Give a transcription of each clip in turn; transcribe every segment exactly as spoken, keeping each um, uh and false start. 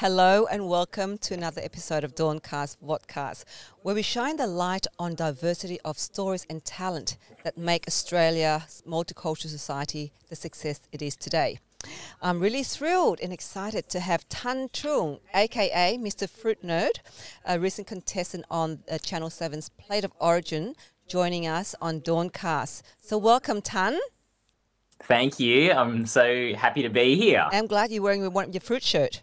Hello and welcome to another episode of Dawncast Vodcast, where we shine the light on diversity of stories and talent that make Australia's multicultural society the success it is today. I'm really thrilled and excited to have Thanh Truong, aka Mister Fruit Nerd, a recent contestant on uh, Channel seven's Plate of Origin, joining us on Dawncast. So welcome, Thanh. Thank you. I'm so happy to be here. I'm glad you're wearing one of your fruit shirt.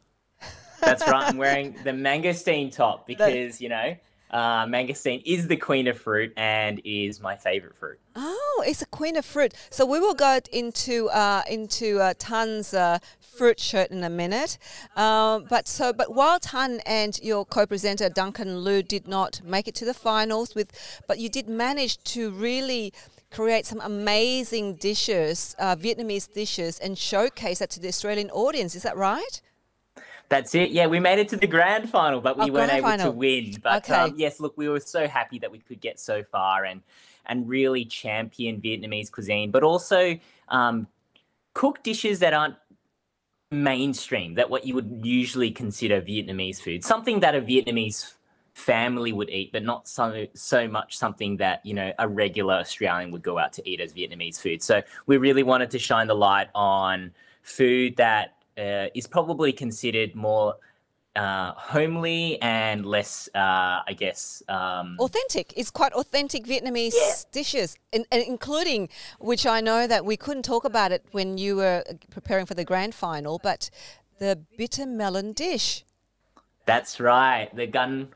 That's right. I'm wearing the mangosteen top because, you know, uh, mangosteen is the queen of fruit and is my favourite fruit. Oh, it's a queen of fruit. So we will go into uh, into uh, Tan's uh, fruit shirt in a minute. Um, but so, but while Tan and your co-presenter Duncan Liu did not make it to the finals, with, but you did manage to really create some amazing dishes, uh, Vietnamese dishes, and showcase that to the Australian audience. Is that right? That's it. Yeah, we made it to the grand final, but we oh, weren't able final. to win. But okay. um, yes, look, we were so happy that we could get so far and and really champion Vietnamese cuisine, but also um, cook dishes that aren't mainstream, that what you would usually consider Vietnamese food, something that a Vietnamese family would eat, but not so so much something that, you know, a regular Australian would go out to eat as Vietnamese food. So we really wanted to shine the light on food that Uh, is probably considered more uh, homely and less, uh, I guess... Um, authentic. It's quite authentic Vietnamese yeah. dishes, and, and including, which I know that we couldn't talk about it when you were preparing for the grand final, but the bitter melon dish. That's right, the gan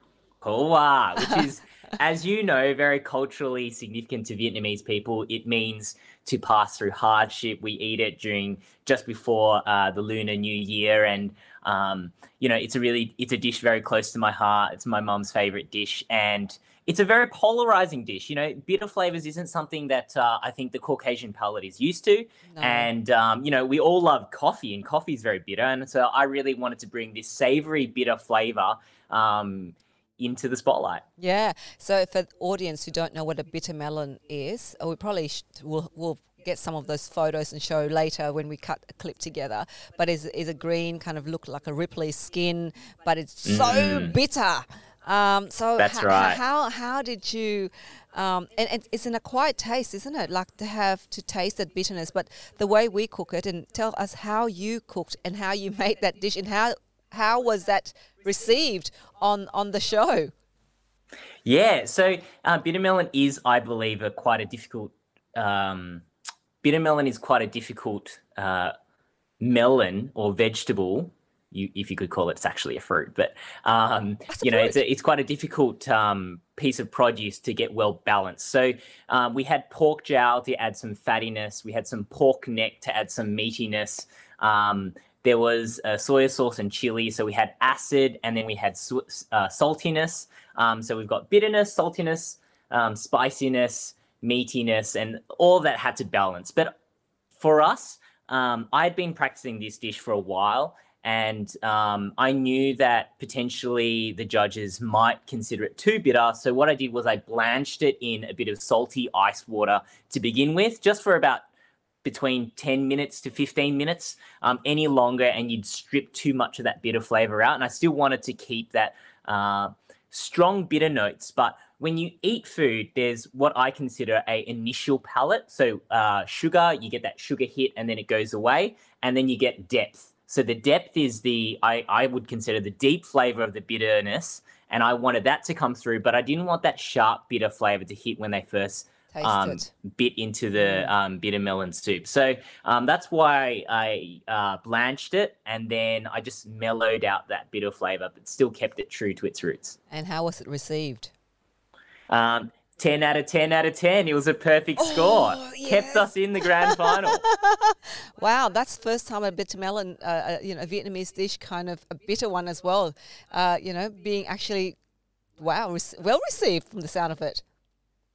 hoa, which is, as you know, very culturally significant to Vietnamese people. It means to pass through hardship. We eat it during just before uh, the Lunar New Year, and um, you know, it's a really it's a dish very close to my heart. It's my mum's favorite dish, and it's a very polarizing dish. You know, bitter flavors isn't something that uh, I think the Caucasian palate is used to, no. and um, you know, we all love coffee, and coffee is very bitter, and so I really wanted to bring this savory bitter flavor Um, into the spotlight. Yeah. So for the audience who don't know what a bitter melon is, we probably sh will we'll get some of those photos and show later when we cut a clip together, but is is a green kind of look like a Ripley's skin, but it's mm. so bitter. Um, so That's right. How how did you um, and, and it's an acquired taste, isn't it? Like to have to taste that bitterness, but the way we cook it, and tell us how you cooked and how you made that dish and how How was that received on, on the show? Yeah, so uh, bitter melon is, I believe, a quite a difficult um, bitter melon is quite a difficult uh, melon or vegetable. You, if you could call it, it's actually a fruit, but um, you know, it's a, it's quite a difficult um, piece of produce to get well balanced. So um, we had pork jowl to add some fattiness. We had some pork neck to add some meatiness. Um, There was uh, soy sauce and chili, so we had acid, and then we had uh, saltiness. Um, so we've got bitterness, saltiness, um, spiciness, meatiness, and all that had to balance. But for us, um, I'd been practicing this dish for a while, and um, I knew that potentially the judges might consider it too bitter. So what I did was I blanched it in a bit of salty ice water to begin with, just for about between ten minutes to fifteen minutes, um, any longer, and you'd strip too much of that bitter flavor out. And I still wanted to keep that uh, strong bitter notes. But when you eat food, there's what I consider an initial palate. So uh, sugar, you get that sugar hit and then it goes away, and then you get depth. So the depth is the, I, I would consider the deep flavor of the bitterness. And I wanted that to come through, but I didn't want that sharp bitter flavor to hit when they first Um, bit into the um, bitter melon soup. So um, that's why I uh, blanched it, and then I just mellowed out that bitter flavour, but still kept it true to its roots. And how was it received? Um, ten out of ten out of ten. It was a perfect oh, score. Yes. Kept us in the grand final. Wow, that's the first time a bitter melon, uh, you know, a Vietnamese dish, kind of a bitter one as well, uh, you know, being actually, wow, well received from the sound of it.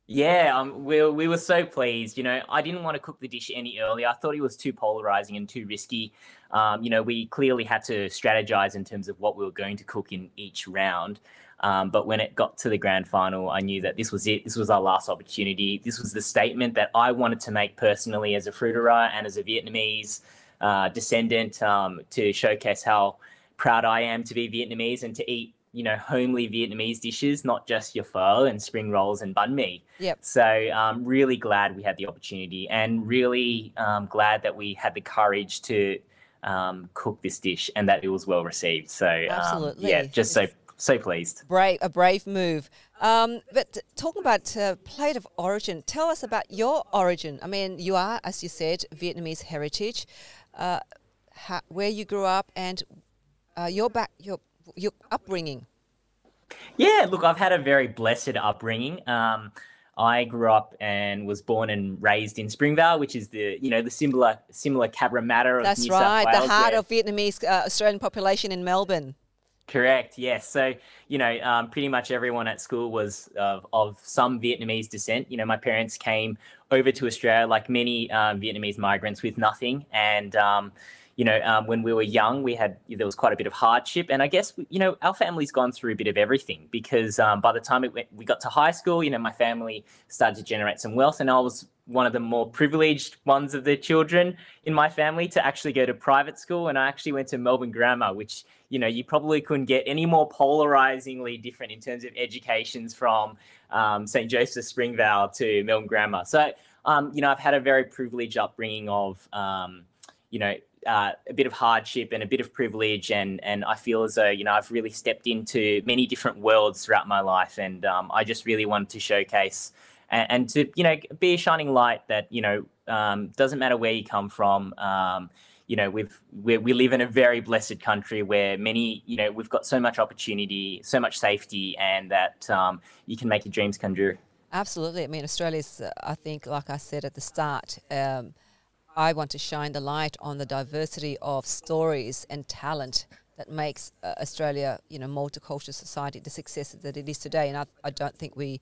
Yeah, um, we, we were so pleased. You know, I didn't want to cook the dish any earlier. I thought it was too polarizing and too risky. Um, you know, we clearly had to strategize in terms of what we were going to cook in each round. Um, but when it got to the grand final, I knew that this was it. This was our last opportunity. This was the statement that I wanted to make personally as a fruiterer and as a Vietnamese uh, descendant, um, to showcase how proud I am to be Vietnamese and to eat, you know, homely Vietnamese dishes, not just your pho and spring rolls and banh mi. Yep. So I'm um, really glad we had the opportunity, and really um, glad that we had the courage to um, cook this dish and that it was well received. So absolutely. Um, yeah, just so so pleased. Brave, a brave move. Um, but talking about uh, Plate of Origin, tell us about your origin. I mean, you are, as you said, Vietnamese heritage, uh, how, where you grew up and uh, your back, your your upbringing. Yeah, look, I've had a very blessed upbringing. Um, I grew up and was born and raised in Springvale, which is the, you know, the similar similar Cabramatta of New South Wales. That's right, the heart of Vietnamese uh, Australian population in Melbourne. Correct. Yes. So, you know, um, pretty much everyone at school was of, of some Vietnamese descent. You know, my parents came over to Australia like many uh, Vietnamese migrants with nothing. And, um, you know, um, when we were young, we had, there was quite a bit of hardship. And I guess, you know, our family's gone through a bit of everything, because um, by the time it went, we got to high school, you know, my family started to generate some wealth, and I was one of the more privileged ones of the children in my family to actually go to private school. And I actually went to Melbourne Grammar, which, you know, you probably couldn't get any more polarizingly different in terms of educations from um, St Joseph's Springvale to Melbourne Grammar. So, um, you know, I've had a very privileged upbringing of, um, you know, Uh, a bit of hardship and a bit of privilege, and and I feel as though, you know, I've really stepped into many different worlds throughout my life, and um, I just really wanted to showcase and, and to, you know, be a shining light that, you know, um, doesn't matter where you come from, um, you know, we've we we live in a very blessed country where many, you know, we've got so much opportunity, so much safety, and that um, you can make your dreams come true. Absolutely. I mean, Australia's, uh, I think, like I said at the start, um, I want to shine the light on the diversity of stories and talent that makes uh, Australia, you know, multicultural society, the success that it is today. And I, I don't think we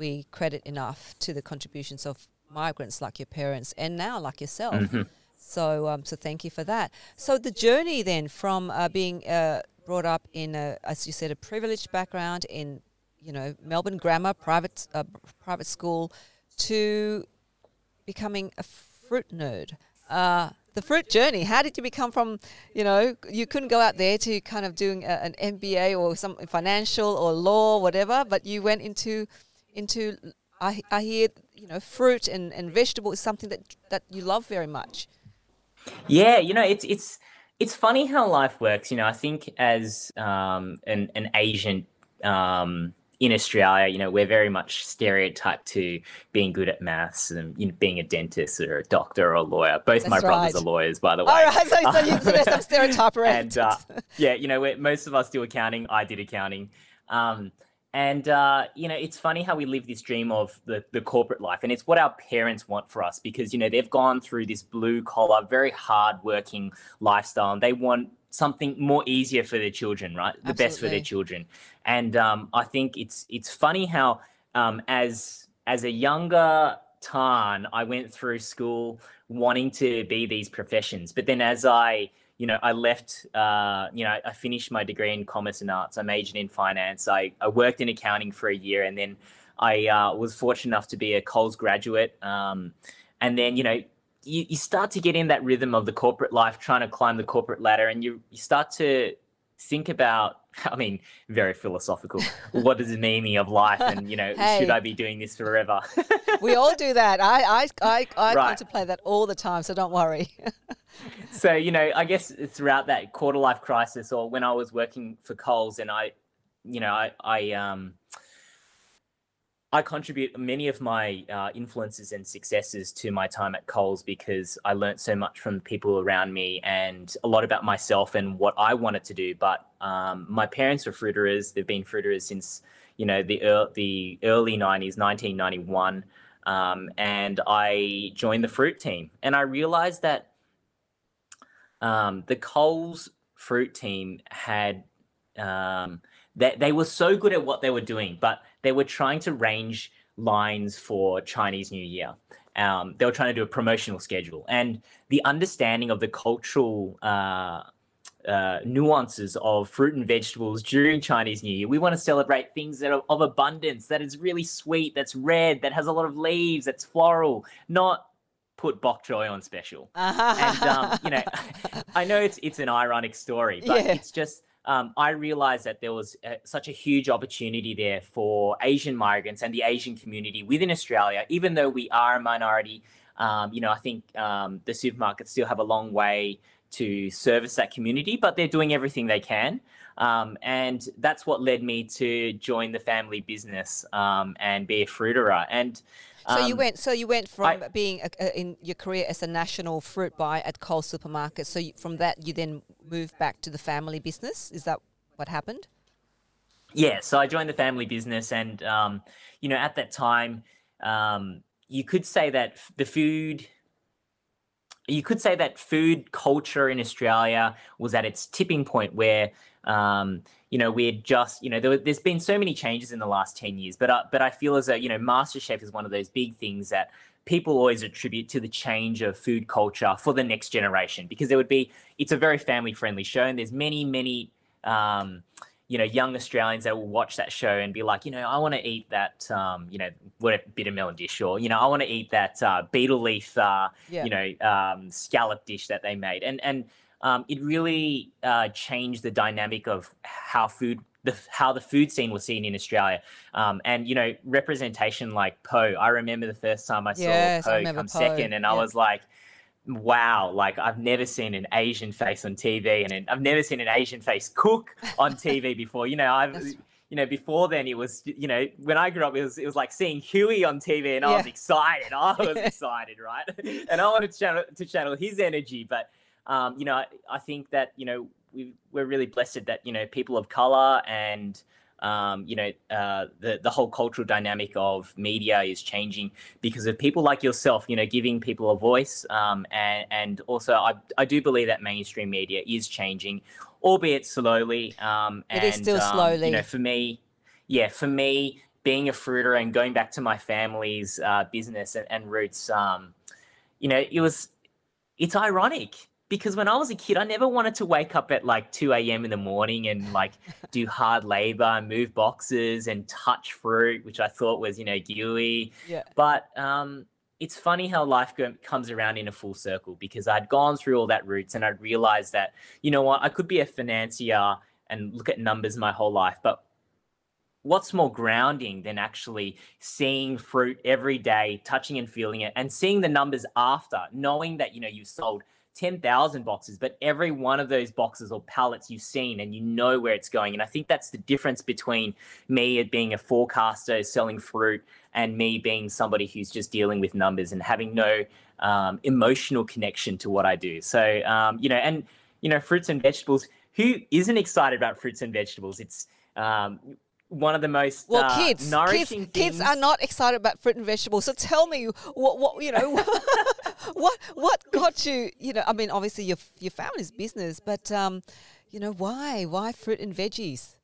we credit enough to the contributions of migrants like your parents and now like yourself. Mm-hmm. So, um, so thank you for that. So the journey then from uh, being uh, brought up in, a, as you said, a privileged background in, you know, Melbourne Grammar, private uh, private school, to becoming a fruit nerd, uh, the fruit journey. How did you become from, you know, you couldn't go out there to kind of doing a, an M B A or some financial or law, whatever, but you went into, into I, I hear, you know, fruit and, and vegetable is something that, that you love very much. Yeah, you know, it's, it's, it's funny how life works. You know, I think as um, an, an Asian um in Australia, you know, we're very much stereotyped to being good at maths and, you know, being a dentist or a doctor or a lawyer. Both That's my right. brothers are lawyers, by the way. All right, so, so um, you, so there's some stereotype around. And, uh, yeah, you know, we're, most of us do accounting. I did accounting. Um, and, uh, you know, it's funny how we live this dream of the, the corporate life. And it's what our parents want for us because, you know, they've gone through this blue-collar, very hard-working lifestyle, and they want something more easier for their children, right? The Absolutely. Best for their children. And um, I think it's it's funny how um, as as a younger Tan, I went through school wanting to be these professions. But then as I, you know, I left, uh, you know, I finished my degree in commerce and arts. I majored in finance. I, I worked in accounting for a year. And then I uh, was fortunate enough to be a Coles graduate. Um, and then, you know, You, you start to get in that rhythm of the corporate life, trying to climb the corporate ladder, and you, you start to think about, I mean, very philosophical, what is the meaning of life, and, you know, hey, should I be doing this forever? We all do that. I, I, I, I right. contemplate that all the time, so don't worry. So, you know, I guess throughout that quarter-life crisis, or when I was working for Coles, and I, you know, I... I um, I contribute many of my uh, influences and successes to my time at Coles because I learned so much from people around me and a lot about myself and what I wanted to do. But um, my parents were fruiterers. They've been fruiterers since, you know, the early, the early nineties, nineteen ninety-one. Um, and I joined the fruit team. And I realized that um, the Coles fruit team had um, – They, they were so good at what they were doing, but they were trying to range lines for Chinese New Year. Um, they were trying to do a promotional schedule. And the understanding of the cultural uh, uh, nuances of fruit and vegetables during Chinese New Year, we want to celebrate things that are of abundance, that is really sweet, that's red, that has a lot of leaves, that's floral, not put bok choy on special. Uh-huh. And, um, you know, I know it's it's an ironic story, but yeah. it's just um, I realized that there was a, such a huge opportunity there for Asian migrants and the Asian community within Australia, even though we are a minority. Um, you know, I think um, the supermarkets still have a long way to service that community, but they're doing everything they can. Um, and that's what led me to join the family business um, and be a fruiterer. And um, so you went. So you went from I, being a, a, in your career as a national fruit buyer at Coles supermarkets. So you, from that, you then moved back to the family business. Is that what happened? Yeah. So I joined the family business, and um, you know, at that time, um, you could say that the food. You could say that food culture in Australia was at its tipping point where, um, you know, we had just, you know, there, there's been so many changes in the last ten years, but, uh, but I feel as though, you know, MasterChef is one of those big things that people always attribute to the change of food culture for the next generation, because there would be, it's a very family-friendly show, and there's many, many, um, you know, young Australians that will watch that show and be like, you know, I want to eat that, um, you know, what a bitter melon dish, or, you know, I want to eat that uh, beetle leaf, uh, yeah. you know, um, scallop dish that they made. And and um, it really uh, changed the dynamic of how food, the how the food scene was seen in Australia. Um, and, you know, representation like Po. I remember the first time I yes, saw Po I come po. second, and yeah. I was like, wow, like I've never seen an Asian face on T V, and I've never seen an Asian face cook on T V before. You know, I've, you know, before then it was, you know, when I grew up, it was, it was like seeing Huey on T V, and yeah. I was excited. I was excited, right? And I wanted to channel, to channel his energy. But, um, you know, I, I think that, you know, we, we're really blessed that, you know, people of color and, um, you know, uh, the, the whole cultural dynamic of media is changing because of people like yourself, you know, giving people a voice. Um, and, and also I, I do believe that mainstream media is changing, albeit slowly. Um, and, it is still um, slowly. You know, for me, yeah, for me, being a fruiterer and going back to my family's uh, business and, and roots, um, you know, it was, it's ironic. Because when I was a kid, I never wanted to wake up at like two a m in the morning and like do hard labor and move boxes and touch fruit, which I thought was, you know, gooey. Yeah. But um, it's funny how life go- comes around in a full circle, because I'd gone through all that roots and I'd realized that, you know what, I could be a financier and look at numbers my whole life, but what's more grounding than actually seeing fruit every day, touching and feeling it, and seeing the numbers after, knowing that, you know, you've sold ten thousand boxes, but every one of those boxes or pallets you've seen and you know where it's going. And I think that's the difference between me being a forecaster selling fruit and me being somebody who's just dealing with numbers and having no um, emotional connection to what I do. So, um, you know, and, you know, fruits and vegetables, who isn't excited about fruits and vegetables? It's um, one of the most well, uh, kids, nourishing kids, things. Kids are not excited about fruit and vegetables. So tell me what, what you know, what what got you, you know, I mean, obviously your your family's business, but, um, you know, why? Why fruit and veggies?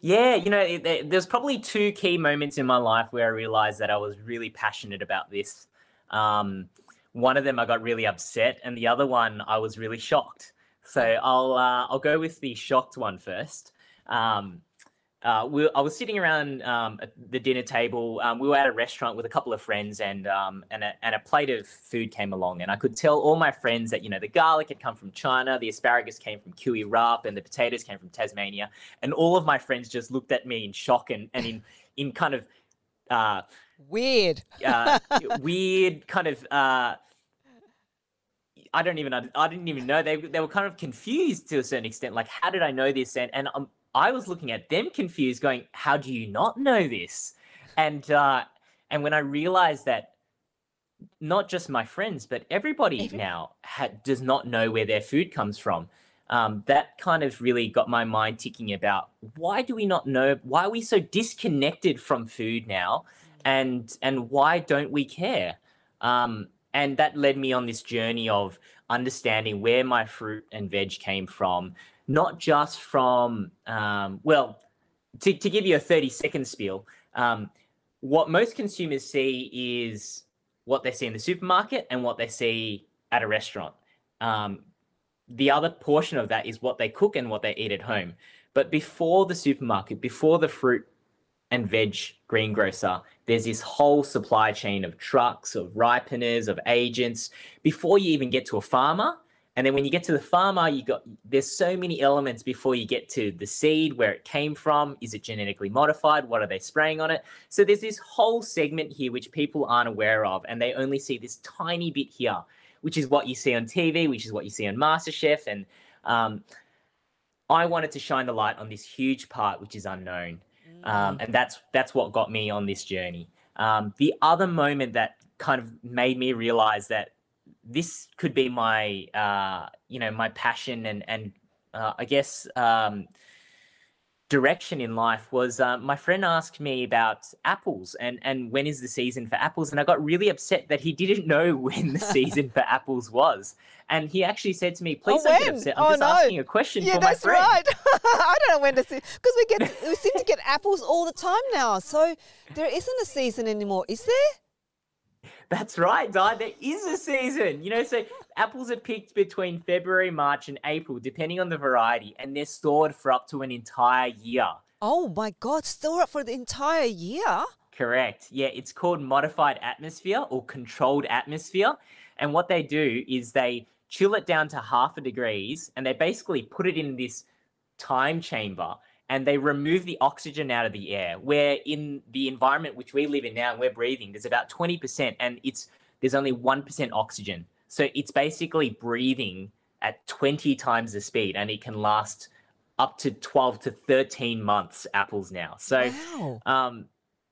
Yeah, you know, it, it, there's probably two key moments in my life where I realized that I was really passionate about this. Um, one of them, I got really upset, and the other one, I was really shocked. So I'll, uh, I'll go with the shocked one first. Um Uh, we, I was sitting around um, at the dinner table. Um, we were at a restaurant with a couple of friends, and um, and, a, and a plate of food came along. And I could tell all my friends that, you know, the garlic had come from China, the asparagus came from Kiwi Rap, and the potatoes came from Tasmania. And all of my friends just looked at me in shock and, and in, in kind of... Uh, weird. uh, weird kind of... Uh, I don't even... I didn't even know. They, they were kind of confused to a certain extent. Like, how did I know this? And, and I'm... I was looking at them confused, going, how do you not know this? And uh, and when I realized that not just my friends, but everybody Even? now had, does not know where their food comes from, um, that kind of really got my mind ticking about, why do we not know, why are we so disconnected from food now, and and why don't we care? Um, and that led me on this journey of understanding where my fruit and veg came from, not just from, um, well, to, to give you a thirty second spiel, um, what most consumers see is what they see in the supermarket and what they see at a restaurant. Um, the other portion of that is what they cook and what they eat at home. But before the supermarket, before the fruit and veg greengrocer. There's this whole supply chain of trucks, of ripeners, of agents, before you even get to a farmer. And then when you get to the farmer, you got there's so many elements before you get to the seed, where it came from, is it genetically modified, what are they spraying on it? So there's this whole segment here which people aren't aware of, and they only see this tiny bit here, which is what you see on T V, which is what you see on MasterChef. And um, I wanted to shine the light on this huge part which is unknown. Um, and that's that's what got me on this journey. Um, the other moment that kind of made me realize that this could be my, uh, you know, my passion and, and uh, I guess um, direction in life was uh, my friend asked me about apples and, and when is the season for apples? And I got really upset that he didn't know when the season for apples was. And he actually said to me, please oh, don't get upset. I'm oh, just no. asking a question yeah, for my friend. Yeah, that's right. I don't know when to see, because we get we seem to get apples all the time now. So there isn't a season anymore, is there? That's right, Dai. There is a season. You know, so apples are picked between February, March and April, depending on the variety, and they're stored for up to an entire year. Oh, my God. Stored for the entire year? Correct. Yeah, it's called modified atmosphere or controlled atmosphere. And what they do is they chill it down to half a degrees and they basically put it in this time chamber and they remove the oxygen out of the air, where in the environment which we live in now and we're breathing, there's about twenty percent and it's there's only one percent oxygen. So it's basically breathing at twenty times the speed, and it can last up to twelve to thirteen months, apples now. So wow. um,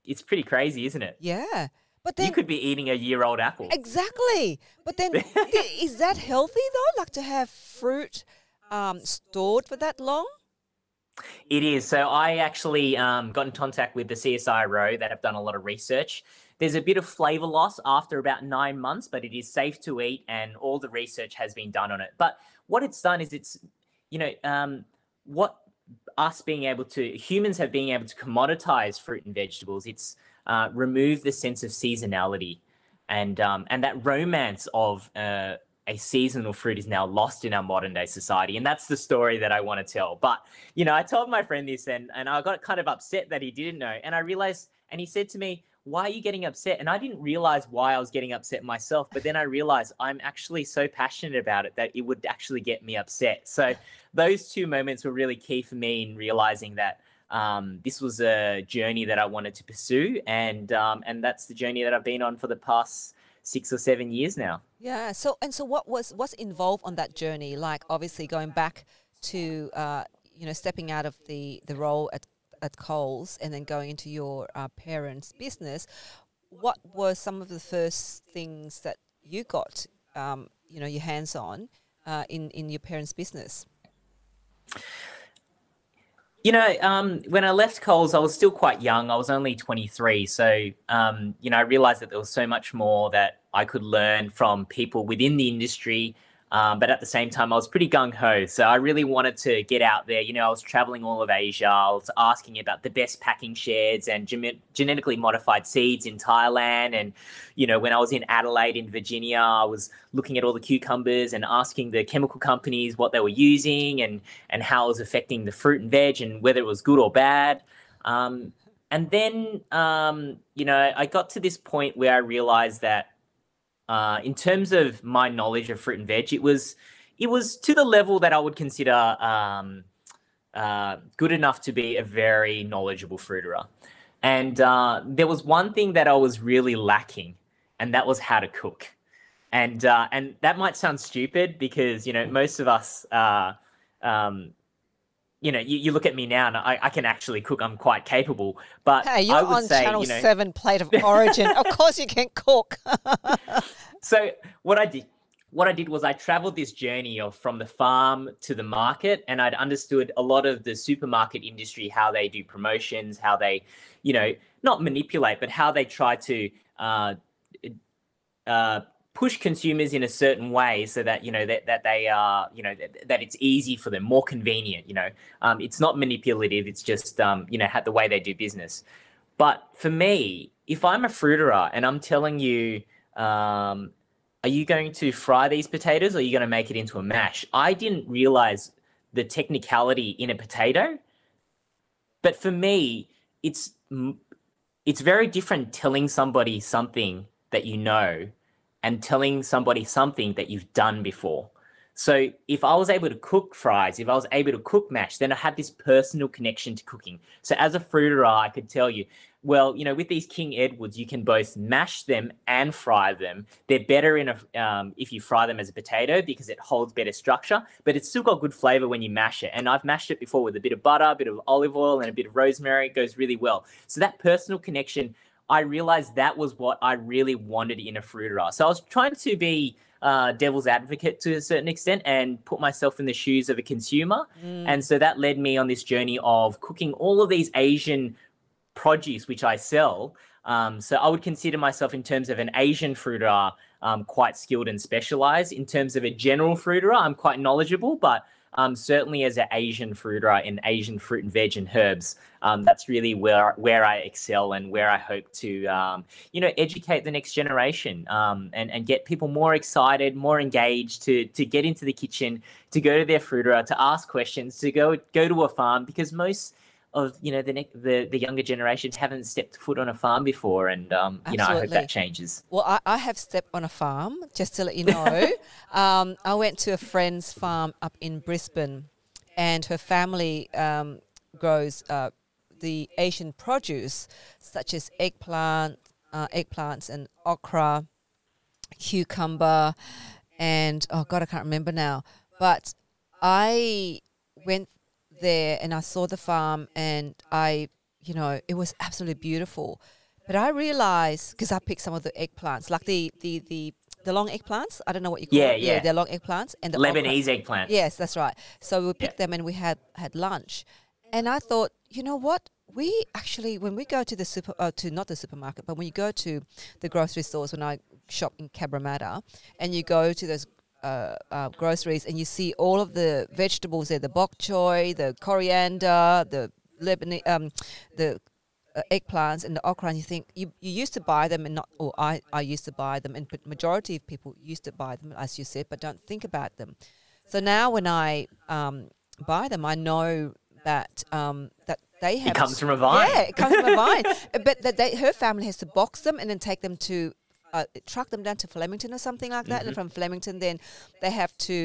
it's pretty crazy, isn't it? Yeah. But then, you could be eating a year-old apple. Exactly. But then is that healthy though, like to have fruit um, stored for that long? It is. So I actually um, got in contact with the C S I R O that have done a lot of research. There's a bit of flavour loss after about nine months, but it is safe to eat and all the research has been done on it. But what it's done is it's, you know, um, what us being able to, humans have been able to commoditize fruit and vegetables. It's uh, remove the sense of seasonality and, um, and that romance of uh, a seasonal fruit is now lost in our modern day society. And that's the story that I want to tell. But, you know, I told my friend this and, and I got kind of upset that he didn't know. And I realized, and he said to me, why are you getting upset? And I didn't realize why I was getting upset myself. But then I realized I'm actually so passionate about it that it would actually get me upset. So those two moments were really key for me in realizing that um, this was a journey that I wanted to pursue. And, um, and that's the journey that I've been on for the past six or seven years now. Yeah. So and so, what was what's involved on that journey? Like obviously going back to uh, you know stepping out of the the role at at Coles and then going into your uh, parents' business. What were some of the first things that you got um, you know your hands on uh, in in your parents' business? You know, um, when I left Coles, I was still quite young. I was only twenty-three. So, um, you know, I realized that there was so much more that I could learn from people within the industry. Um, but at the same time, I was pretty gung-ho. So I really wanted to get out there. You know, I was traveling all of Asia. I was asking about the best packing sheds and gen- genetically modified seeds in Thailand. And, you know, when I was in Adelaide in Virginia, I was looking at all the cucumbers and asking the chemical companies what they were using and, and how it was affecting the fruit and veg and whether it was good or bad. Um, and then, um, you know, I got to this point where I realized that Uh, in terms of my knowledge of fruit and veg, it was it was to the level that I would consider um, uh, good enough to be a very knowledgeable fruiterer. And uh, there was one thing that I was really lacking, and that was how to cook. And uh, and that might sound stupid because, you know, most of us, uh, um, you know, you, you look at me now and I, I can actually cook. I'm quite capable. But hey, you're I would on say, Channel you know, seven Plate of Origin. Of course you can cook. So what I did, what I did was I traveled this journey of from the farm to the market, and I'd understood a lot of the supermarket industry, how they do promotions, how they, you know, not manipulate, but how they try to uh, uh, push consumers in a certain way so that, you know, that, that they are, you know, that, that it's easy for them, more convenient, you know. Um, it's not manipulative. It's just, um, you know, the way they do business. But for me, if I'm a fruiterer and I'm telling you, Um, are you going to fry these potatoes or are you going to make it into a mash? I didn't realize the technicality in a potato. But for me, it's it's very different telling somebody something that you know and telling somebody something that you've done before. So if I was able to cook fries, if I was able to cook mash, then I had this personal connection to cooking. So as a fruiterer, I could tell you, well, you know, with these King Edwards, you can both mash them and fry them. They're better in a, um, if you fry them as a potato because it holds better structure, but it's still got good flavor when you mash it. And I've mashed it before with a bit of butter, a bit of olive oil, and a bit of rosemary. It goes really well. So that personal connection, I realized that was what I really wanted in a fruiterer. So I was trying to be Uh, devil's advocate to a certain extent and put myself in the shoes of a consumer. Mm. And so that led me on this journey of cooking all of these Asian produce, which I sell. Um, so I would consider myself in terms of an Asian fruiterer, um, quite skilled and specialized. In terms of a general fruiterer, I'm quite knowledgeable, but um, certainly as an Asian fruiterer in Asian fruit and veg and herbs, um, that's really where, where I excel and where I hope to, um, you know, educate the next generation, um, and, and get people more excited, more engaged to, to get into the kitchen, to go to their fruiterer, to ask questions, to go, go to a farm, because most of, you know, the, the the younger generations haven't stepped foot on a farm before, and um, you know, I hope that changes. Well, I, I have stepped on a farm, just to let you know. um, I went to a friend's farm up in Brisbane, and her family um, grows uh, the Asian produce, such as eggplant, uh, eggplants and okra, cucumber, and oh God, I can't remember now. But I went there and I saw the farm, and I, you know, it was absolutely beautiful. But I realized, because I picked some of the eggplants, like the the the, the long eggplants, I don't know what you call yeah, it. Yeah, yeah. They're long eggplants. And the Lebanese eggplants. Yes, that's right. So we picked yeah. them and we had, had lunch. And I thought, you know what? We actually, when we go to the super, uh, to not the supermarket, but when you go to the grocery stores, when I shop in Cabramatta, and you go to those Uh, uh, groceries and you see all of the vegetables there, the bok choy, the coriander, the Lebanese, um, the uh, eggplants and the okra, and you think you, you used to buy them and not, or I, I used to buy them, and but majority of people used to buy them, as you said, but don't think about them. So now when I um, buy them, I know that um, that they have... It comes from a vine. Yeah, it comes from a vine. But that they, her family has to box them and then take them to... Uh, truck them down to Flemington or something like that, mm-hmm. and from Flemington then they have to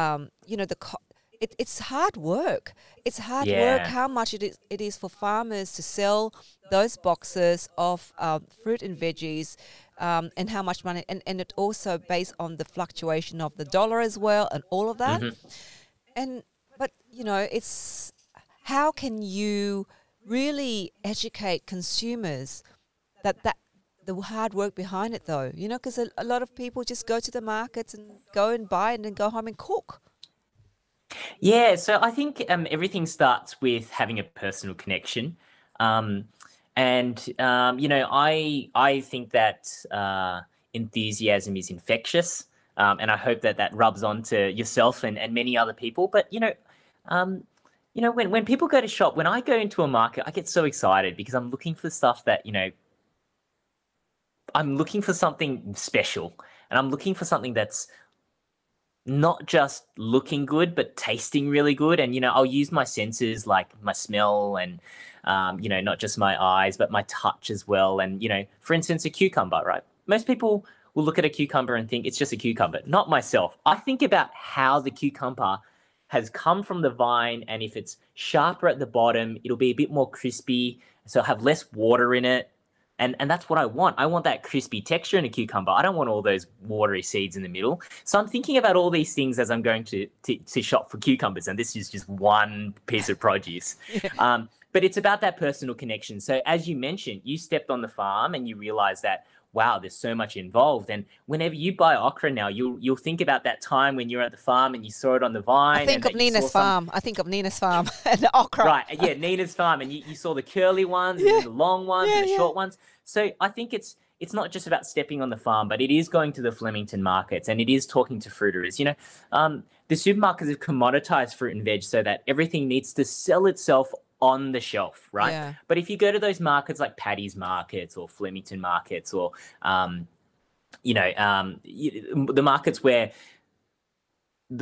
um, you know the co it, it's hard work it's hard yeah. work how much it is it is for farmers to sell those boxes of uh, fruit and veggies, um, and how much money, and, and it also based on the fluctuation of the dollar as well and all of that, mm-hmm. and but you know, it's how can you really educate consumers that that the hard work behind it, though, you know, because a, a lot of people just go to the markets and go and buy and then go home and cook. Yeah, so I think um, everything starts with having a personal connection, um, and um, you know, I I think that uh, enthusiasm is infectious, um, and I hope that that rubs on to yourself and and many other people. But you know, um, you know, when when people go to shop, when I go into a market, I get so excited because I'm looking for stuff that, you know, I'm looking for something special, and I'm looking for something that's not just looking good, but tasting really good. And, you know, I'll use my senses, like my smell and, um, you know, not just my eyes, but my touch as well. And, you know, for instance, a cucumber, right? Most people will look at a cucumber and think it's just a cucumber. Not myself. I think about how the cucumber has come from the vine, and if it's sharper at the bottom, it'll be a bit more crispy. So it'll have less water in it. And and that's what I want. I want that crispy texture in a cucumber. I don't want all those watery seeds in the middle. So I'm thinking about all these things as I'm going to to, to shop for cucumbers. And this is just one piece of produce. yeah. um, but it's about that personal connection. So as you mentioned, you stepped on the farm and you realize that, wow, there's so much involved. And whenever you buy okra now, you'll you'll think about that time when you're at the farm and you saw it on the vine. I think of Nina's farm. Some... I think of Nina's farm and the okra. Right, yeah, Nina's farm. And you, you saw the curly ones yeah. and the long ones yeah, and the yeah. short ones. So I think it's it's not just about stepping on the farm, but it is going to the Flemington markets, and it is talking to fruiterers. You know, um, the supermarkets have commoditized fruit and veg so that everything needs to sell itself on the shelf, right? Yeah. But if you go to those markets like Paddy's Markets or Flemington Markets or, um, you know, um, you, the markets where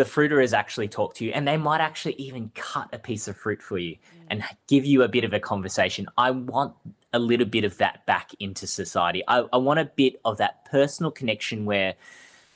the fruiterers actually talk to you, and they might actually even cut a piece of fruit for you mm. and give you a bit of a conversation. I want a little bit of that back into society. I, I want a bit of that personal connection where,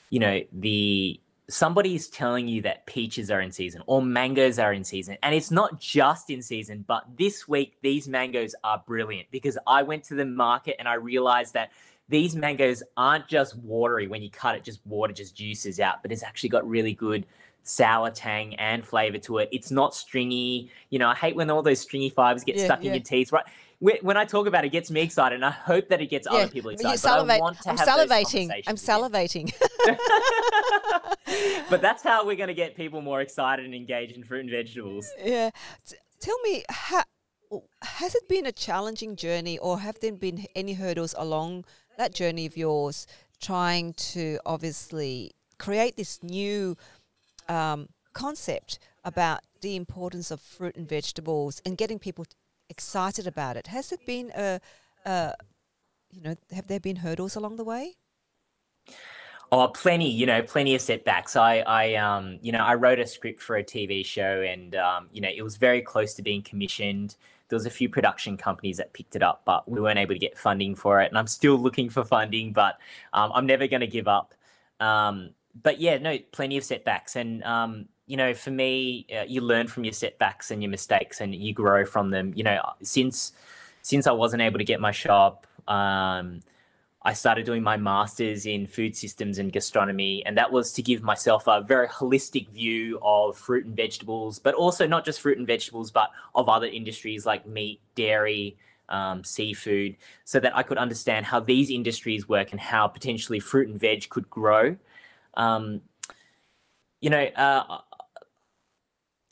you know, the somebody's telling you that peaches are in season or mangoes are in season, and it's not just in season, but this week these mangoes are brilliant because I went to the market and I realized that these mangoes aren't just watery. When you cut it, just water just juices out, but it's actually got really good sour tang and flavor to it. It's not stringy. You know, I hate when all those stringy fibers get yeah, stuck yeah. in your teeth, right? When I talk about it, it gets me excited, and I hope that it gets yeah. other people excited. But I want to I'm have salivating. Those I'm salivating. But that's how we're going to get people more excited and engaged in fruit and vegetables. Yeah. Tell me, ha- has it been a challenging journey, or have there been any hurdles along that journey of yours, trying to obviously create this new um, concept about the importance of fruit and vegetables and getting people to excited about it? Has it been a, a, you know, have there been hurdles along the way? Oh, plenty, you know, plenty of setbacks. I, I, um, you know, I wrote a script for a T V show, and, um, you know, it was very close to being commissioned. There was a few production companies that picked it up, but we weren't able to get funding for it. And I'm still looking for funding, but um, I'm never going to give up. Um, but yeah, no, plenty of setbacks. And, um, you know, for me, uh, you learn from your setbacks and your mistakes, and you grow from them. You know, since since I wasn't able to get my shop, um, I started doing my master's in food systems and gastronomy, and that was to give myself a very holistic view of fruit and vegetables, but also not just fruit and vegetables, but of other industries like meat, dairy, um, seafood, so that I could understand how these industries work and how potentially fruit and veg could grow. Um, you know, uh,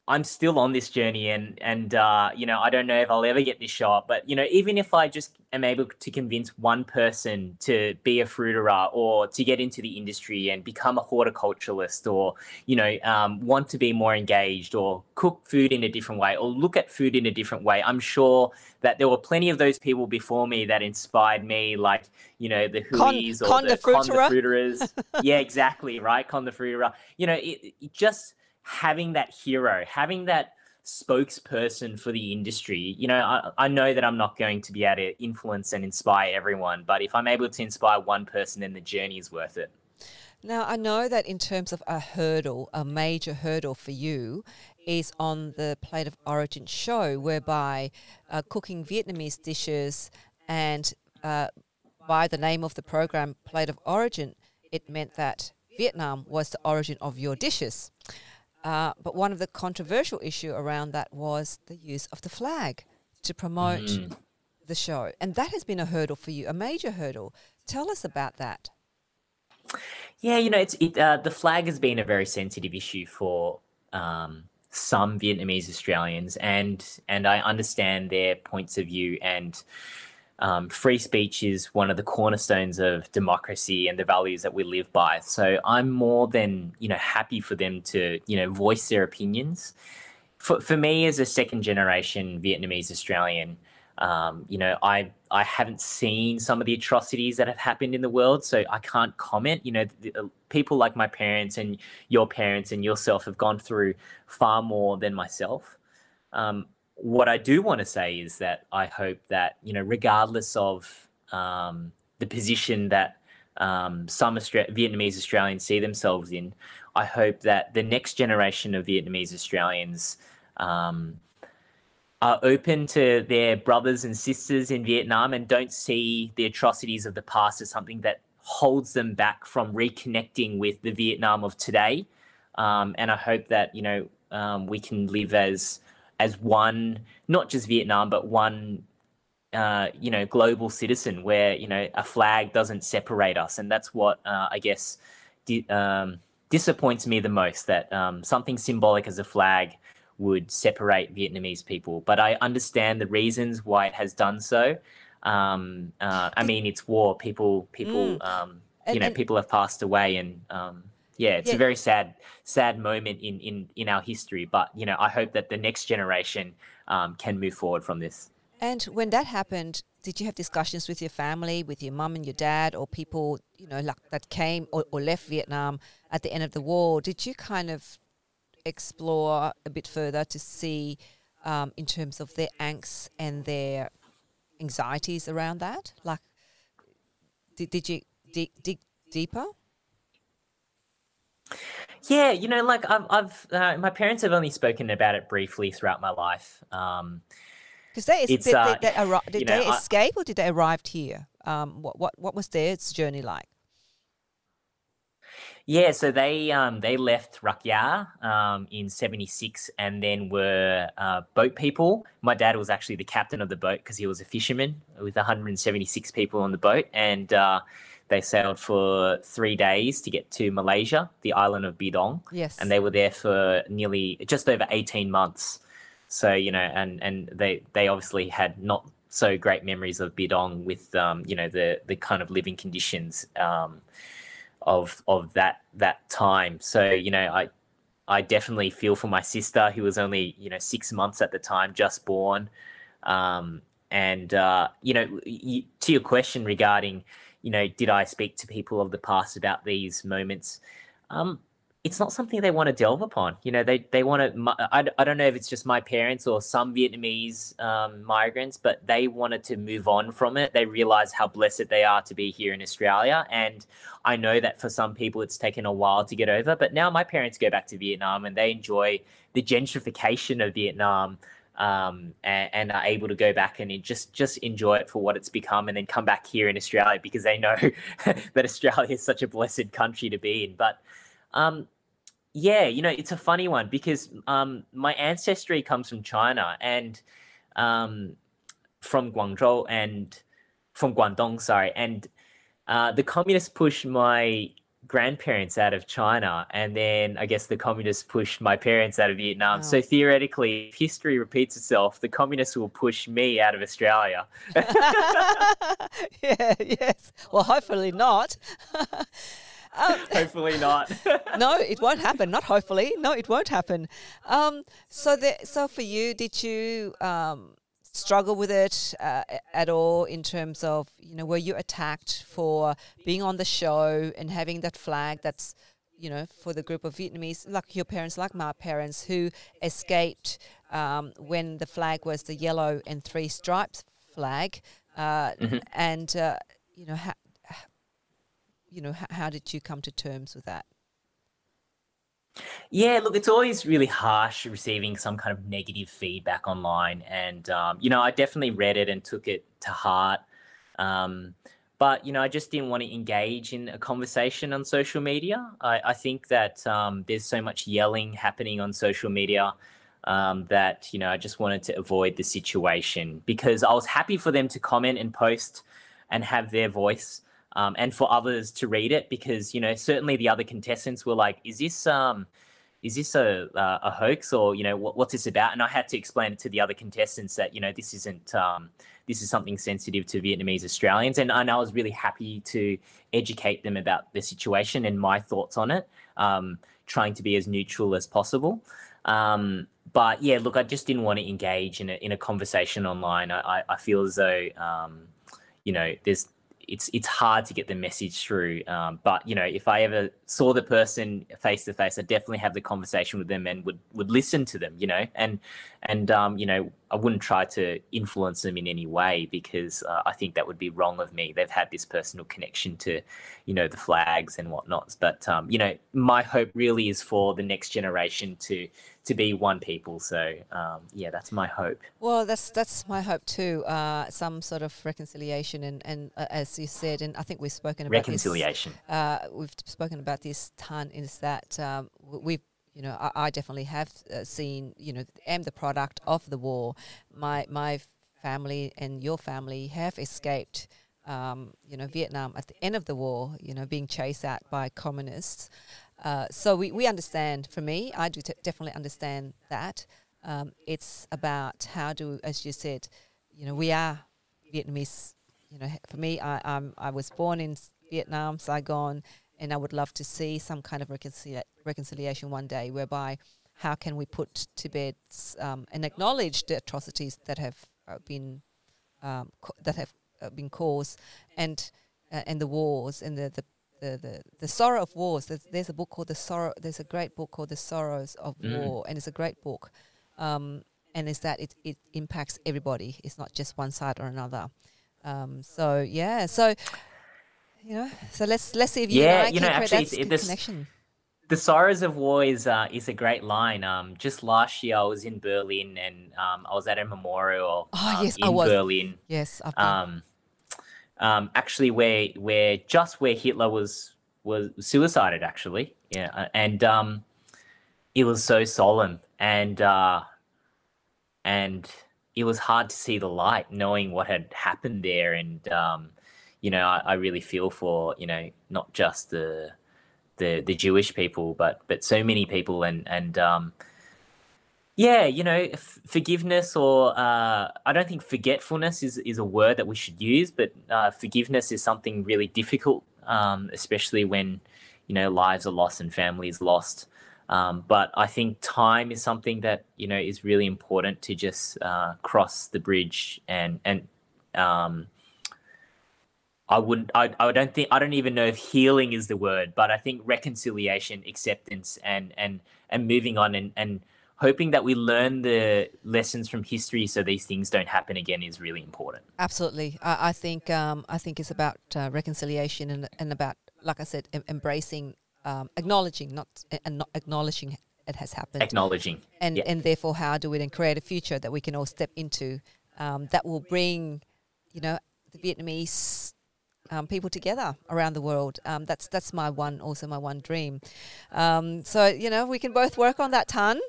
I'm still on this journey, and, and uh, you know, I don't know if I'll ever get this shot, but, you know, even if I just am able to convince one person to be a fruiterer or to get into the industry and become a horticulturalist, or, you know, um, want to be more engaged or cook food in a different way or look at food in a different way, I'm sure that there were plenty of those people before me that inspired me, like, you know, the Hueys Con, or con the, the fruiterers. Yeah, exactly, right, Con the fruiterer. You know, it, it just... having that hero, having that spokesperson for the industry. You know, I, I know that I'm not going to be able to influence and inspire everyone, but if I'm able to inspire one person, then the journey is worth it. Now, I know that in terms of a hurdle, a major hurdle for you is on the Plate of Origin show, whereby uh, cooking Vietnamese dishes, and uh, by the name of the program, Plate of Origin, it meant that Vietnam was the origin of your dishes. Uh, but one of the controversial issue around that was the use of the flag to promote mm. the show. And that has been a hurdle for you, a major hurdle. Tell us about that. Yeah, you know, it's it, uh, the flag has been a very sensitive issue for um, some Vietnamese Australians, and and I understand their points of view. And um, free speech is one of the cornerstones of democracy and the values that we live by. So I'm more than, you know, happy for them to, you know, voice their opinions. For for me, as a second generation Vietnamese Australian, um, you know, I, I haven't seen some of the atrocities that have happened in the world, so I can't comment. You know, the, uh, people like my parents and your parents and yourself have gone through far more than myself. Um, What I do want to say is that I hope that, you know, regardless of um, the position that um, some Austra- Vietnamese Australians see themselves in, I hope that the next generation of Vietnamese Australians um, are open to their brothers and sisters in Vietnam and don't see the atrocities of the past as something that holds them back from reconnecting with the Vietnam of today. Um, and I hope that, you know, um, we can live as... as one, not just Vietnam, but one, uh, you know, global citizen where, you know, a flag doesn't separate us. And that's what, uh, I guess, di- um, disappoints me the most, that um, something symbolic as a flag would separate Vietnamese people. But I understand the reasons why it has done so. Um, uh, I mean, it's war. People, people, mm. um, you and, know, and- people have passed away, and... Um, Yeah, it's yeah. a very sad, sad moment in, in, in our history. But, you know, I hope that the next generation um, can move forward from this. And when that happened, did you have discussions with your family, with your mum and your dad, or people, you know, like that came or, or left Vietnam at the end of the war? Did you kind of explore a bit further to see um, in terms of their angst and their anxieties around that? Like, did, did you dig, dig deeper? Yeah, you know, like I've, I've uh, my parents have only spoken about it briefly throughout my life. Um, Because they, did, uh, they, they, arri did you know, they escape I, or did they arrive here? Um, what what what was their journey like? Yeah, so they um, they left Rakyar um, in seventy-six and then were uh, boat people. My dad was actually the captain of the boat because he was a fisherman with one hundred seventy-six people on the boat, and uh, they sailed for three days to get to Malaysia, the island of Bidong. Yes, and they were there for nearly just over eighteen months. So, you know, and, and they, they obviously had not so great memories of Bidong with, um, you know, the, the kind of living conditions um, of of that that time. So, you know, I I definitely feel for my sister, who was only, you know, six months at the time, just born. Um, and, uh, you know, you, to your question regarding, you know, did I speak to people of the past about these moments? Um It's not something they want to delve upon. You know, they, they want to, I, I don't know if it's just my parents or some Vietnamese um, migrants, but they wanted to move on from it. They realize how blessed they are to be here in Australia. And I know that for some people it's taken a while to get over, but now my parents go back to Vietnam and they enjoy the gentrification of Vietnam um, and, and are able to go back and just, just enjoy it for what it's become and then come back here in Australia because they know that Australia is such a blessed country to be in. But Um, yeah, you know, it's a funny one because um, my ancestry comes from China and um, from Guangzhou and from Guangdong, sorry. And uh, the communists pushed my grandparents out of China. And then I guess the communists pushed my parents out of Vietnam. Oh. So theoretically, if history repeats itself, the communists will push me out of Australia. Yeah, yes. Well, hopefully not. Um, hopefully not. No, it won't happen. Not hopefully. No, it won't happen. Um, so, the, so for you, did you um, struggle with it uh, at all in terms of, you know, were you attacked for being on the show and having that flag that's, you know, for the group of Vietnamese, like your parents, like my parents, who escaped um, when the flag was the yellow and three stripes flag. Uh, mm-hmm. And, uh, you know, how, you know, how did you come to terms with that? Yeah, look, it's always really harsh receiving some kind of negative feedback online. And, um, you know, I definitely read it and took it to heart. Um, but, you know, I just didn't want to engage in a conversation on social media. I, I think that um, there's so much yelling happening on social media um, that, you know, I just wanted to avoid the situation because I was happy for them to comment and post and have their voice. Um, and for others to read it because, you know, certainly the other contestants were like, is this um, is this a, uh, a hoax or, you know, what, what's this about? And I had to explain it to the other contestants that, you know, this isn't, um, this is something sensitive to Vietnamese Australians. And, and I was really happy to educate them about the situation and my thoughts on it, um, trying to be as neutral as possible. Um, but, yeah, look, I just didn't want to engage in a, in a conversation online. I, I, I feel as though, um, you know, there's... It's it's hard to get the message through, um, but you know, if I ever saw the person face to face, I definitely have the conversation with them and would would listen to them, you know, and and um, you know, I wouldn't try to influence them in any way because uh, I think that would be wrong of me. They've had this personal connection to, you know, the flags and whatnot. But um, you know, my hope really is for the next generation to to be one people. So um, yeah, that's my hope. Well, that's that's my hope too. Uh, some sort of reconciliation and and uh, as you said, and I think we've spoken about reconciliation. This, uh, we've spoken about this ton. Is that um, we've you know I, I definitely have uh, seen you know am the product of the war. My my family and your family have escaped. Um, you know Vietnam at the end of the war. You know being chased out by communists. Uh, so we, we understand, for me, I do t definitely understand that. Um, it's about how do, as you said, you know, we are Vietnamese. You know, for me, I, I'm, I was born in Vietnam, Saigon, and I would love to see some kind of reconcilia reconciliation one day whereby how can we put to bed um, and acknowledge the atrocities that have been, um, that have been caused and, uh, and the wars and the, the The, the, the sorrow of wars. There's, there's a book called The Sorrow. There's a great book called The Sorrows of War, mm. and it's a great book. Um, and it's that it, it impacts everybody. It's not just one side or another. Um, so yeah, so you know, so let's let's see if you yeah, and I you know, actually, that's it, this, connection. The Sorrows of War is uh, is a great line. Um, just last year I was in Berlin and um, I was at a memorial. Oh um, yes, in I was. Berlin. Yes, I've been. Um, um, actually, where where just where Hitler was was suicided, actually, yeah, and um, it was so solemn and uh, and. It was hard to see the light, knowing what had happened there, and um, you know, I, I really feel for you know not just the the, the Jewish people, but but so many people, and and um, yeah, you know, f forgiveness or uh, I don't think forgetfulness is is a word that we should use, but uh, forgiveness is something really difficult, um, especially when you know lives are lost and families lost. Um, but I think time is something that, you know, is really important to just uh, cross the bridge. And, and um, I wouldn't, I, I don't think, I don't even know if healing is the word, but I think reconciliation, acceptance and, and, and moving on and, and hoping that we learn the lessons from history so these things don't happen again is really important. Absolutely. I, I think, um, I think it's about uh, reconciliation and, and about, like I said, em embracing Um, acknowledging, not and not acknowledging it has happened. Acknowledging, and yeah. and therefore, how do we then create a future that we can all step into um, that will bring, you know, the Vietnamese um, people together around the world. Um, that's that's my one, also my one dream. Um, so you know, we can both work on that, Thanh.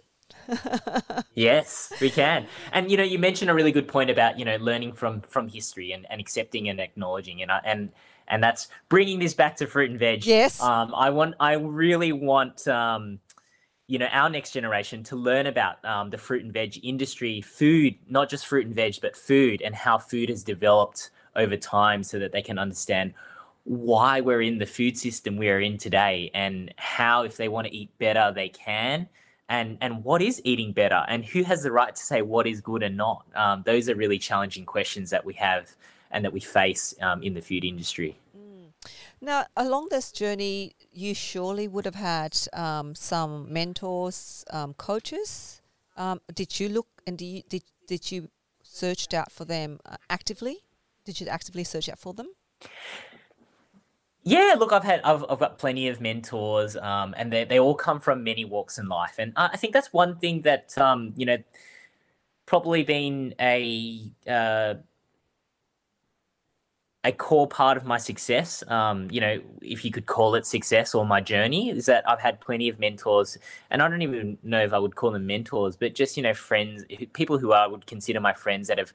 Yes, we can. And you know, you mentioned a really good point about you know learning from from history and, and accepting and acknowledging and and. And that's bringing this back to fruit and veg. Yes. Um, I want. I really want, um, you know, our next generation to learn about um, the fruit and veg industry, food, not just fruit and veg, but food and how food has developed over time so that they can understand why we're in the food system we're in today and how, if they want to eat better, they can. And, and what is eating better and who has the right to say what is good and not? Um, those are really challenging questions that we have and that we face um, in the food industry. Mm. Now, along this journey, you surely would have had um, some mentors, um, coaches. Um, did you look and do you, did, did you search out for them actively? Did you actively search out for them? Yeah, look, I've had I've, I've got plenty of mentors um, and they, they all come from many walks in life. And I think that's one thing that, um, you know, probably been a... Uh, A core part of my success, um, you know, if you could call it success or my journey, is that I've had plenty of mentors, and I don't even know if I would call them mentors, but just, you know, friends, people who I would consider my friends that have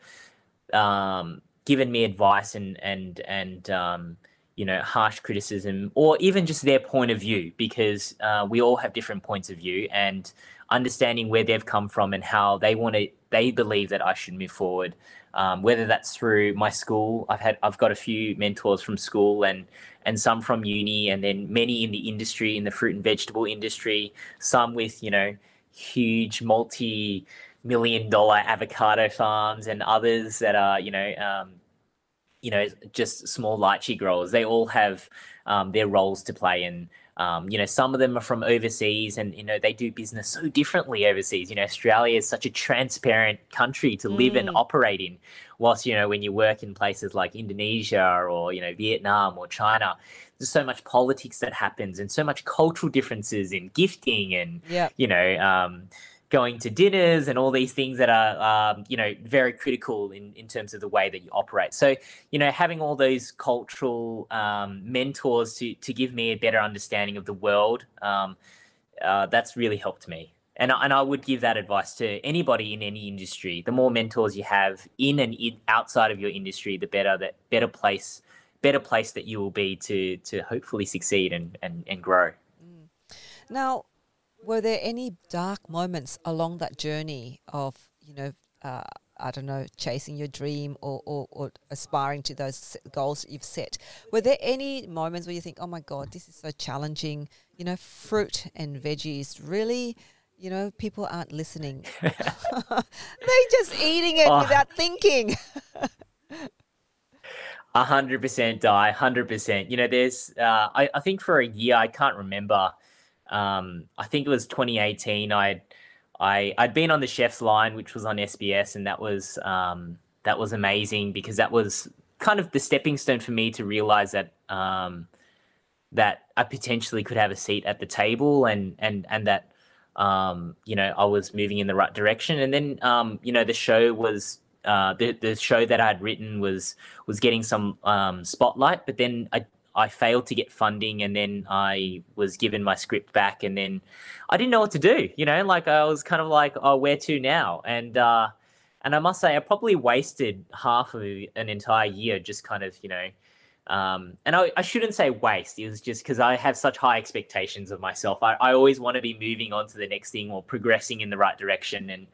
um, given me advice and, and, and um, you know, harsh criticism or even just their point of view, because uh, we all have different points of view and understanding where they've come from and how they want to, they believe that I should move forward. Um, whether that's through my school, I've had I've got a few mentors from school and and some from uni, and then many in the industry, in the fruit and vegetable industry. Some with you know huge multi-million dollar avocado farms, and others that are you know um, you know just small lychee growers. They all have um, their roles to play, and um, you know some of them are from overseas, and you know they do business so differently overseas. You know Australia is such a transparent country to live mm. and operate in, whilst you know when you work in places like Indonesia or you know Vietnam or China, there's so much politics that happens and so much cultural differences in gifting and yep. you know um, going to dinners and all these things that are um, you know very critical in in terms of the way that you operate. So you know having all those cultural um, mentors to to give me a better understanding of the world, um, uh, that's really helped me. And, and I would give that advice to anybody in any industry. The more mentors you have in and in, outside of your industry, the better that better place, better place that you will be to to hopefully succeed and and, and grow. Now, were there any dark moments along that journey of you know uh, I don't know chasing your dream or, or or aspiring to those goals that you've set? Were there any moments where you think, oh my God, this is so challenging? You know, fruit and veggies really. You know, people aren't listening. They're just eating it oh, without thinking. A hundred percent, Dai, a hundred percent. You know, there's, uh, I, I think for a year, I can't remember. Um, I think it was twenty eighteen. I, I I'd been on The Chef's Line, which was on S B S, and that was um, that was amazing because that was kind of the stepping stone for me to realize that um, that I potentially could have a seat at the table, and and and that um, you know, I was moving in the right direction. And then um, you know, the show was uh, the the show that I'd written was was getting some um, spotlight, but then I. I failed to get funding, and then I was given my script back, and then I didn't know what to do. You know, like I was kind of like, oh, where to now? And uh, and I must say, I probably wasted half of an entire year just kind of, you know, um, and I, I shouldn't say waste. It was just because I have such high expectations of myself. I, I always want to be moving on to the next thing or progressing in the right direction. And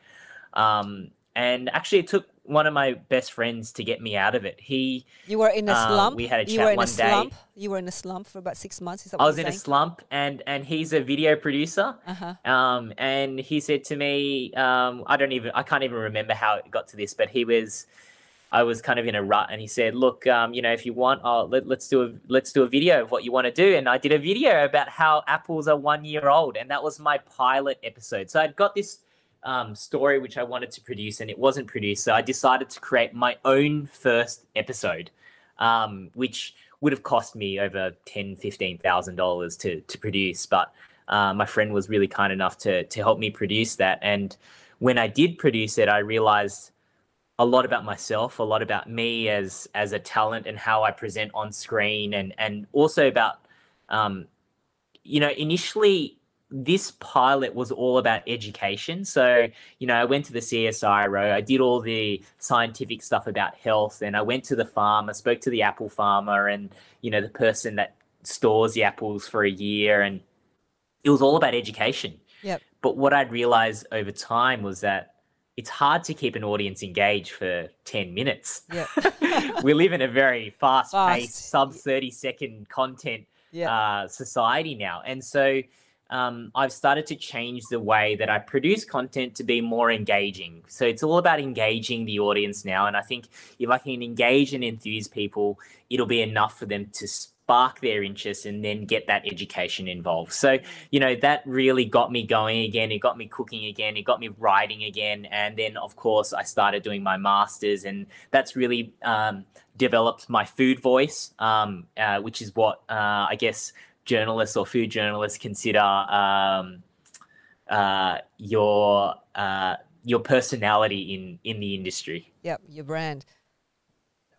um, and actually, it took one of my best friends to get me out of it. He, you were in a um, slump. We had a chat you were in one a slump. day. You were in a slump for about six months. Is that what I was in saying? a slump, and and he's a video producer. Uh-huh. Um, and he said to me, um, I don't even, I can't even remember how it got to this, but he was, I was kind of in a rut, and he said, look, um, you know, if you want, oh, let, let's do a let's do a video of what you want to do. And I did a video about how apples are one year old, and that was my pilot episode. So I'd got this Um, story which I wanted to produce, and it wasn't produced, so I decided to create my own first episode, um, which would have cost me over ten, fifteen thousand dollars to to produce. But uh, my friend was really kind enough to to help me produce that. And when I did produce it, I realized a lot about myself, a lot about me as as a talent and how I present on screen, and and also about um, you know, initially. This pilot was all about education. So, you know, I went to the C S I R O, I did all the scientific stuff about health, and I went to the farm, I spoke to the apple farmer and, you know, the person that stores the apples for a year. And it was all about education. Yep. But what I'd realized over time was that it's hard to keep an audience engaged for ten minutes. Yep. We live in a very fast, fast. paced, sub thirty second content yep. uh, society now. And so, Um, I've started to change the way that I produce content to be more engaging. So it's all about engaging the audience now. And I think if I can engage and enthuse people, it'll be enough for them to spark their interest and then get that education involved. So, you know, that really got me going again. It got me cooking again. It got me writing again. And then, of course, I started doing my master's, and that's really um, developed my food voice, um, uh, which is what uh, I guess – journalists or food journalists consider um, uh, your uh, your personality in in the industry. Yep, your brand.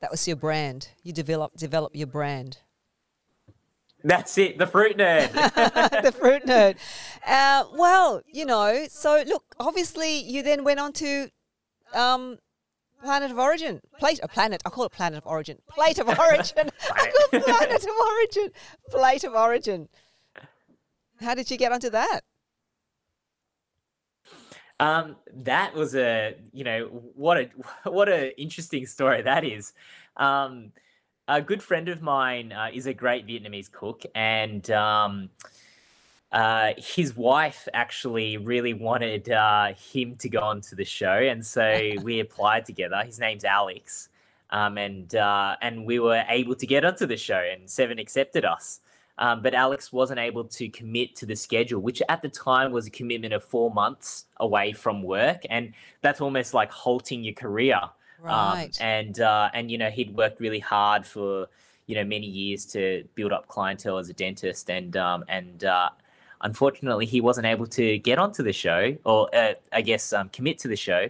That was your brand. You develop develop your brand. That's it. The fruit nerd. The fruit nerd. Uh, well, you know. So look, obviously, you then went on to. Um, Planet of Origin, plate, a planet. I call it Planet of Origin, Plate of Origin. I call it Planet of Origin, Plate of Origin. How did you get onto that? Um, that was a, you know, what a what a interesting story that is. Um, a good friend of mine uh, is a great Vietnamese cook, and um, uh, his wife actually really wanted uh, him to go on to the show, and so we applied together. His name's Alex, um, and uh, and we were able to get onto the show, and Seven accepted us. Um, but Alex wasn't able to commit to the schedule, which at the time was a commitment of four months away from work, and that's almost like halting your career. Right. Um, and uh, and you know, he'd worked really hard for you know many years to build up clientele as a dentist, and um, and uh, unfortunately, he wasn't able to get onto the show or, uh, I guess, um, commit to the show.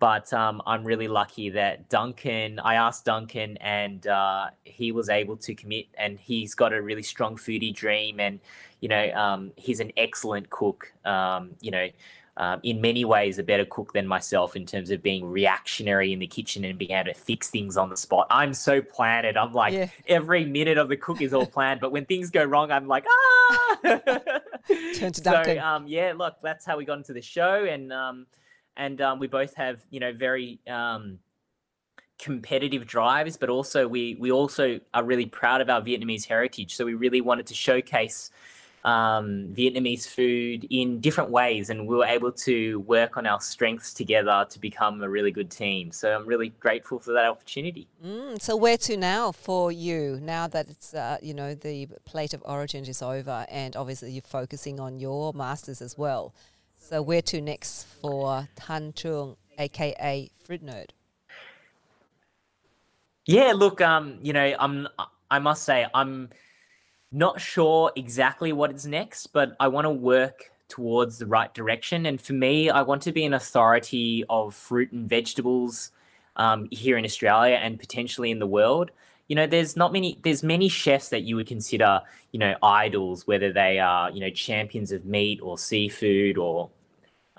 But um, I'm really lucky that Duncan, I asked Duncan, and uh, he was able to commit, and he's got a really strong foodie dream. And, you know, um, he's an excellent cook, um, you know, um, in many ways a better cook than myself in terms of being reactionary in the kitchen and being able to fix things on the spot. I'm so planted. I'm like, yeah. Every minute of the cook is all planned. But when things go wrong, I'm like, ah! Turn to Duncan. So, um, yeah, look, that's how we got into the show. And um, and um, we both have, you know, very um, competitive drives, but also we, we also are really proud of our Vietnamese heritage. So we really wanted to showcase um, Vietnamese food in different ways. And we were able to work on our strengths together to become a really good team. So I'm really grateful for that opportunity. Mm, so where to now for you, now that it's, uh, you know, the Plate of Origin is over, and obviously you're focusing on your masters as well. So where to next for Thanh Truong, a k a. Fruit Nerd? Yeah, look, um, you know, I'm, I must say I'm not sure exactly what is next, but I want to work towards the right direction. And for me, I want to be an authority of fruit and vegetables um, here in Australia and potentially in the world. You know, there's not many, there's many chefs that you would consider, you know, idols, whether they are, you know, champions of meat or seafood or,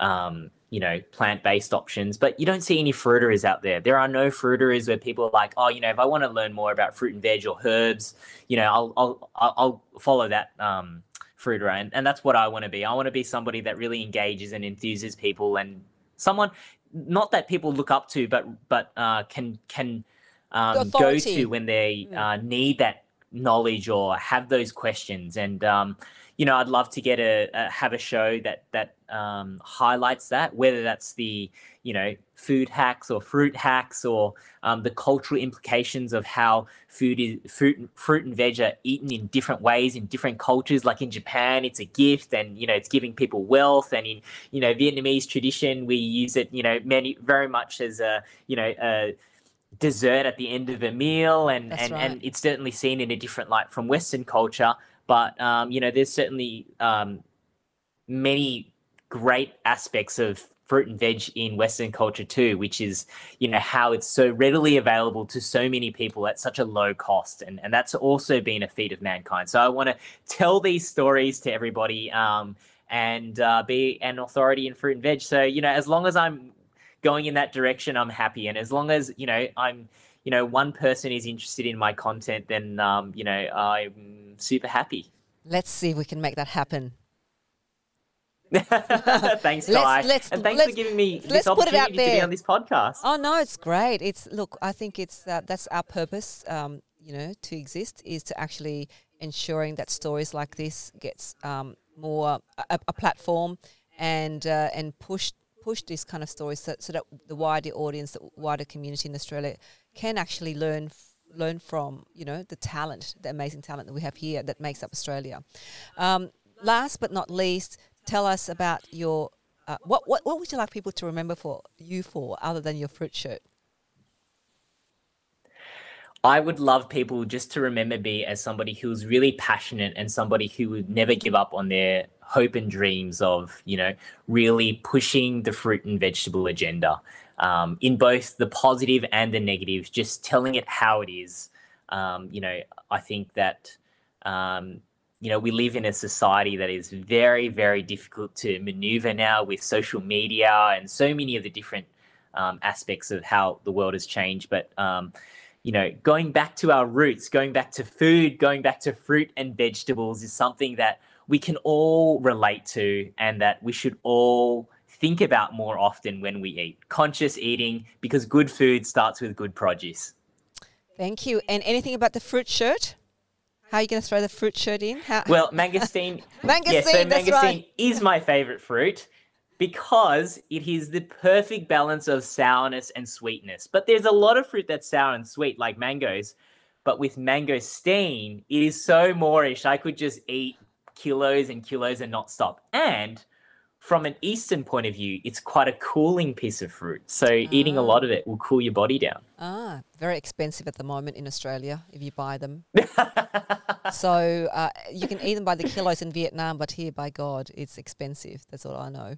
um, you know, plant-based options, but you don't see any fruiteries out there. There are no fruiteries where people are like, oh, you know, if I want to learn more about fruit and veg or herbs, you know, I'll I'll I'll follow that um, fruiterer, and, and that's what I want to be. I want to be somebody that really engages and enthuses people, and someone not that people look up to, but but uh, can can um, go to when they uh, need that knowledge or have those questions. And um, you know, I'd love to get a, a have a show that that. Um, highlights that, whether that's the, you know, food hacks or fruit hacks or um, the cultural implications of how food is fruit, fruit and veg are eaten in different ways in different cultures. Like in Japan, it's a gift and, you know, it's giving people wealth. And in, you know, Vietnamese tradition, we use it, you know, many very much as a, you know, a dessert at the end of a meal. And, and, right. and it's certainly seen in a different light from Western culture. But, um, you know, there's certainly um, many great aspects of fruit and veg in Western culture too, which is, you know, how it's so readily available to so many people at such a low cost. And, and that's also been a feat of mankind. So I want to tell these stories to everybody um, and uh, be an authority in fruit and veg. So, you know, as long as I'm going in that direction, I'm happy. And as long as, you know, I'm, you know, one person is interested in my content, then, um, you know, I'm super happy. Let's see if we can make that happen. Thanks, Dai. Let's, and thanks let's, for giving me this opportunity to be on this podcast. Oh, no, it's great. It's look, I think it's uh, that's our purpose, um, you know, to exist, is to actually ensuring that stories like this gets um, more a, a platform and uh, and push, push these kind of stories so, so that the wider audience, the wider community in Australia can actually learn from learn from, you know, the talent, the amazing talent that we have here that makes up Australia. Um, last but not least, tell us about your uh, what, what what would you like people to remember for you for other than your fruit shirt? I would love people just to remember me as somebody who's really passionate and somebody who would never give up on their hope and dreams of, you know, really pushing the fruit and vegetable agenda um, in both the positive and the negative, just telling it how it is. Um, you know, I think that, um, you know, we live in a society that is very, very difficult to maneuver now with social media and so many of the different um, aspects of how the world has changed. But, um, you know, going back to our roots, going back to food, going back to fruit and vegetables is something that we can all relate to and that we should all think about more often when we eat. Conscious eating, because good food starts with good produce. Thank you. And anything about the fruit shirt? How are you going to throw the fruit shirt in? How? Well, mangosteen, mangosteen, yeah, so that's mangosteen right. is my favourite fruit because it is the perfect balance of sourness and sweetness. But there's a lot of fruit that's sour and sweet, like mangoes. But with mangosteen, it is so Moorish. I could just eat kilos and kilos and not stop. And from an Eastern point of view, it's quite a cooling piece of fruit. So ah. eating a lot of it will cool your body down. Ah, very expensive at the moment in Australia if you buy them. So uh, you can eat them by the kilos in Vietnam, but here, by God, it's expensive. That's all I know.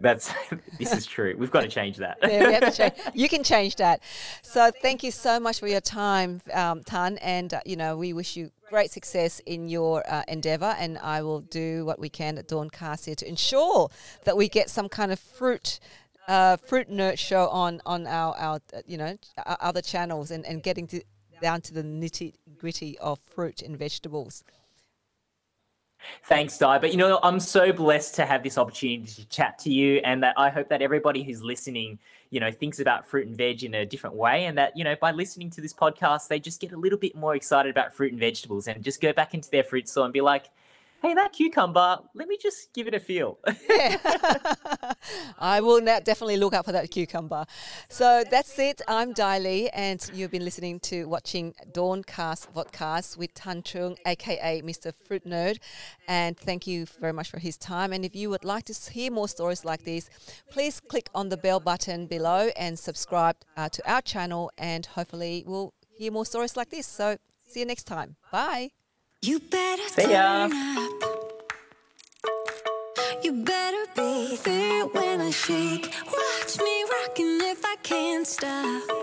That's this is true. We've got to change that. Yeah, we have to change. You can change that. So thank you so much for your time, um, Tan, and uh, you know, we wish you great success in your uh, endeavour. And I will do what we can at Dawncast here to ensure that we get some kind of fruit. Uh, fruit nerd show on on our, our uh, you know, our other channels and, and getting to, down to the nitty gritty of fruit and vegetables. Thanks, Dai. But, you know, I'm so blessed to have this opportunity to chat to you, and that I hope that everybody who's listening, you know, thinks about fruit and veg in a different way, and that, you know, by listening to this podcast, they just get a little bit more excited about fruit and vegetables and just go back into their fruit store and be like, hey, that cucumber, let me just give it a feel. Yeah. I will now definitely look out for that cucumber. So that's it. I'm Dai Le, and you've been listening to watching Dawncast Vodcast with Thanh Truong, aka Mister Fruit Nerd. And thank you very much for his time. And if you would like to hear more stories like this, please click on the bell button below and subscribe uh, to our channel. And hopefully we'll hear more stories like this. So see you next time. Bye. You better turn up. You better be there when I shake. Watch me rockin' if I can't stop.